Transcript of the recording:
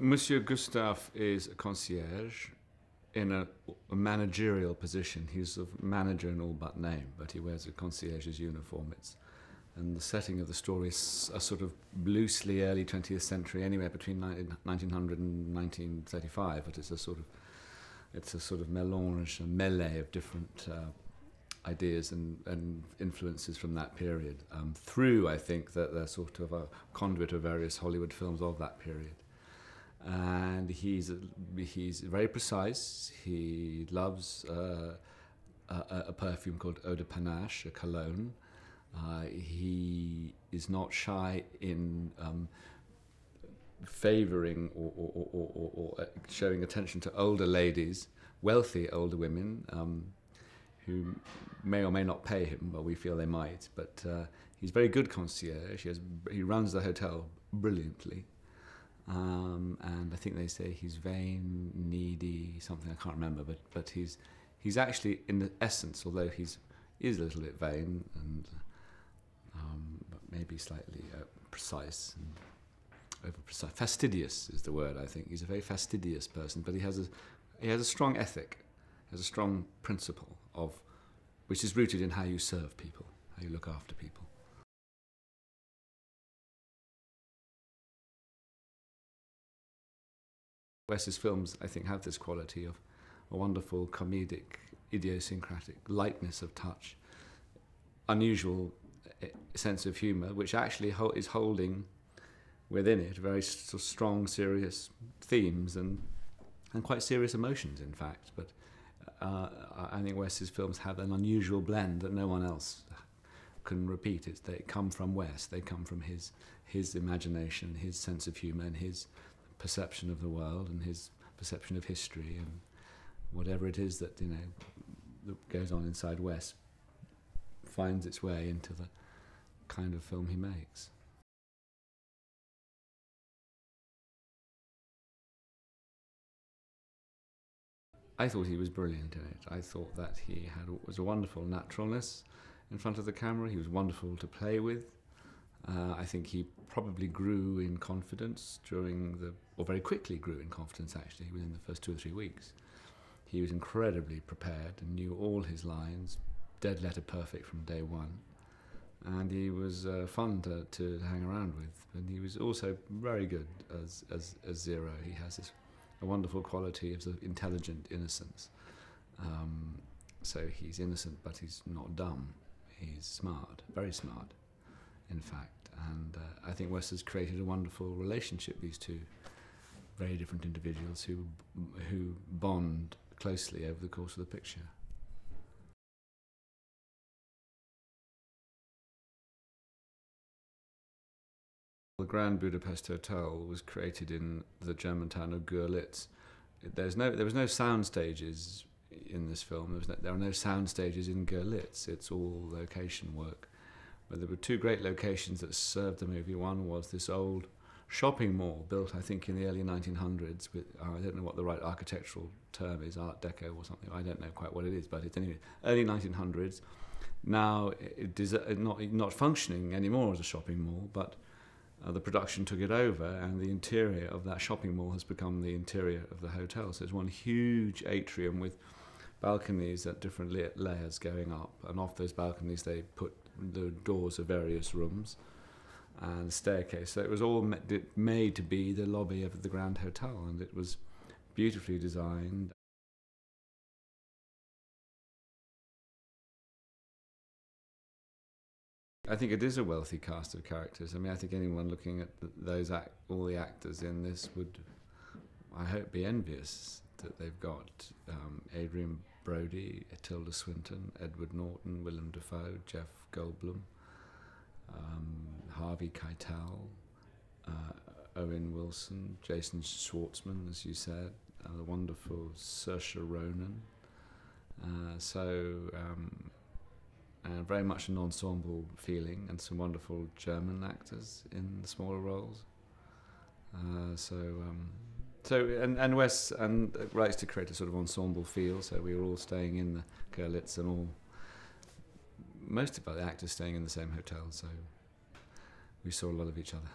Monsieur Gustave is a concierge in a managerial position. He's a manager in all but name, but he wears a concierge's uniform. And the setting of the story is a sort of loosely early 20th century, anywhere between 1900 and 1935. But it's a sort of melange, a melee of different ideas and influences from that period. Through, I think, that they're sort of a conduit of various Hollywood films of that period. And he's very precise. He loves a perfume called Eau de Panache, a cologne. He is not shy in favouring or showing attention to older ladies, wealthy older women, who may or may not pay him. Well, we feel they might, but he's a very good concierge. He runs the hotel brilliantly. And I think they say he's vain, needy, something I can't remember, but he's actually, in the essence, although he is a little bit vain and but maybe slightly precise and over-precise. Fastidious is the word, I think. He's a very fastidious person, but he has a strong ethic, has a strong principle of which is rooted in how you serve people, how you look after people. Wes's films, I think, have this quality of a wonderful comedic, idiosyncratic lightness of touch, unusual sense of humour, which actually is holding within it very strong, serious themes and quite serious emotions, in fact. But I think Wes's films have an unusual blend that no one else can repeat. They come from Wes. They come from his imagination, his sense of humour, and his perception of the world, and his perception of history, and whatever it is that, you know, that goes on inside Wes finds its way into the kind of film he makes. I thought he was brilliant in it. I thought that he was a wonderful naturalness in front of the camera. He was wonderful to play with. I think he probably grew in confidence or very quickly grew in confidence, actually, within the first 2 or 3 weeks. He was incredibly prepared and knew all his lines, dead letter perfect from day one. And he was fun to hang around with. And he was also very good as Zero. He has a wonderful quality of intelligent innocence. So he's innocent, but he's not dumb. He's smart, very smart, in fact. And I think Wes has created a wonderful relationship, these two very different individuals who bond closely over the course of the picture. The Grand Budapest Hotel was created in the German town of Görlitz. There was no sound stages in this film. There are no sound stages in Görlitz. It's all location work. But there were two great locations that served the movie. One was this old shopping mall built, I think, in the early 1900s with, I don't know what the right architectural term is, Art Deco or something. I don't know quite what it is, but it's anyway, early 1900s. Now it is not functioning anymore as a shopping mall, but the production took it over, and the interior of that shopping mall has become the interior of the hotel. So it's one huge atrium with balconies at different layers going up, and off those balconies they put the doors of various rooms and staircase. So it was all made to be the lobby of the Grand Hotel, and it was beautifully designed. I think it is a wealthy cast of characters. I mean, I think anyone looking at all the actors in this would, I hope, be envious that they've got Adrien Brody, Tilda Swinton, Edward Norton, Willem Dafoe, Jeff Goldblum, Harvey Keitel, Owen Wilson, Jason Schwartzman, as you said, the wonderful Saoirse Ronan. And very much an ensemble feeling, and some wonderful German actors in the smaller roles. And Wes writes to create a sort of ensemble feel, so we were all staying in the Görlitz, and most of the actors staying in the same hotel, so we saw a lot of each other.